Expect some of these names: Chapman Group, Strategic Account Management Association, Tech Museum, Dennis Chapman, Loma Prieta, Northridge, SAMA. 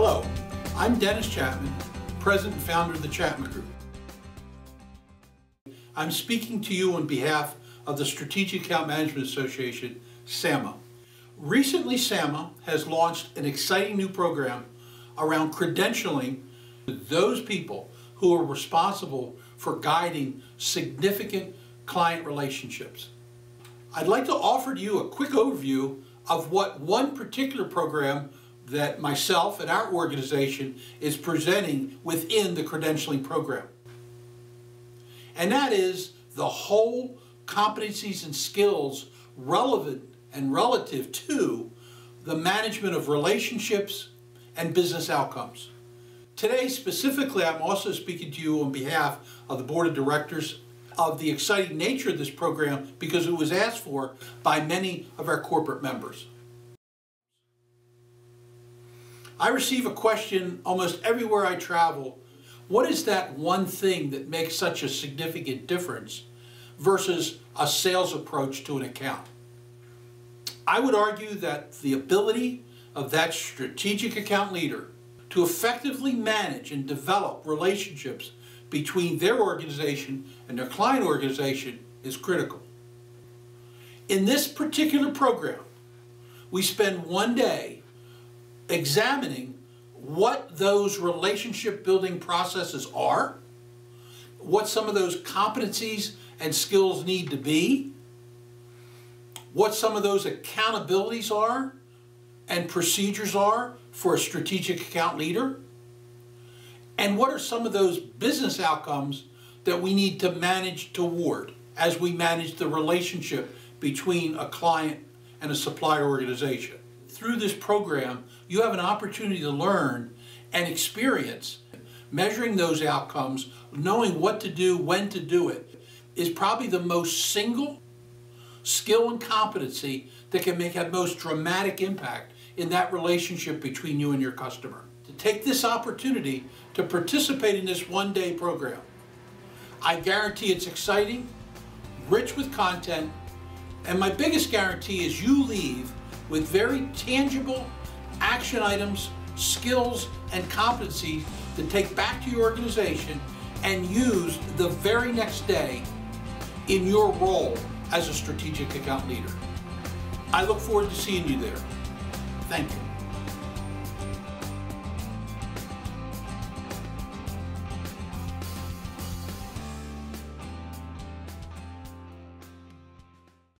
Hello, I'm Dennis Chapman, President and Founder of the Chapman Group. I'm speaking to you on behalf of the Strategic Account Management Association, SAMA. Recently, SAMA has launched an exciting new program around credentialing those people who are responsible for guiding significant client relationships. I'd like to offer to you a quick overview of what one particular program that myself and our organization is presenting within the credentialing program. And that is the whole competencies and skills relevant and relative to the management of relationships and business outcomes. Today, specifically, I'm also speaking to you on behalf of the Board of Directors of the exciting nature of this program because it was asked for by many of our corporate members. I receive a question almost everywhere I travel. What is that one thing that makes such a significant difference versus a sales approach to an account? I would argue that the ability of that strategic account leader to effectively manage and develop relationships between their organization and their client organization is critical. In this particular program, we spend one day examining what those relationship building processes are, what some of those competencies and skills need to be, what some of those accountabilities are and procedures are for a strategic account leader, and what are some of those business outcomes that we need to manage toward as we manage the relationship between a client and a supplier organization. Through this program, you have an opportunity to learn and experience measuring those outcomes, knowing what to do, when to do it, is probably the most single skill and competency that can make a most dramatic impact in that relationship between you and your customer. To take this opportunity to participate in this one-day program, I guarantee it's exciting, rich with content, and my biggest guarantee is you leave with very tangible action items, skills, and competencies to take back to your organization and use the very next day in your role as a strategic account leader. I look forward to seeing you there. Thank you.